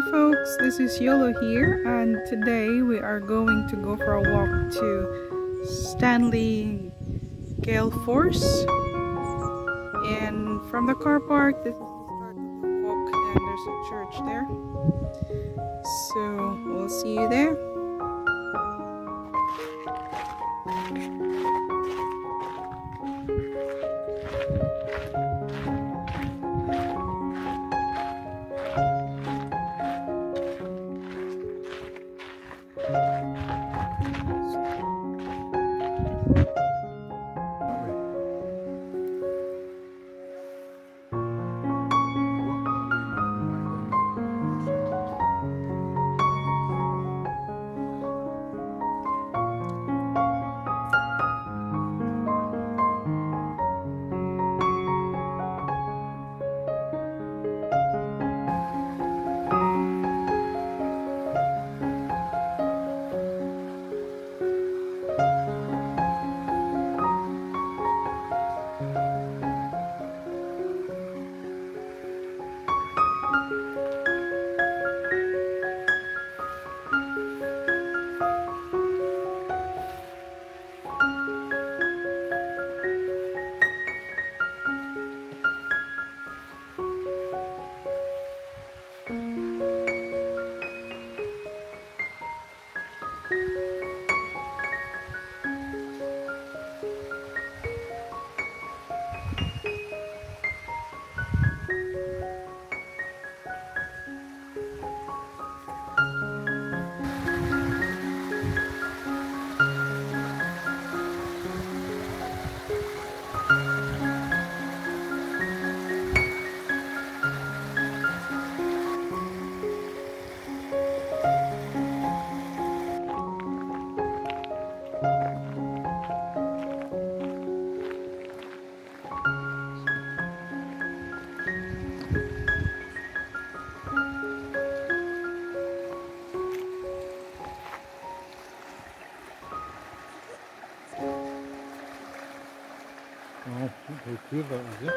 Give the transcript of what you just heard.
Hi folks, this is YOLO here, and today we are going to go for a walk to Stanley Ghyll Force, and from the car park this is the start of the walk, and there's a church there, so we'll see you there. Oh, okay, cool, that was it.